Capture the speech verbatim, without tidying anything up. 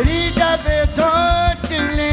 Frida de Tortilla.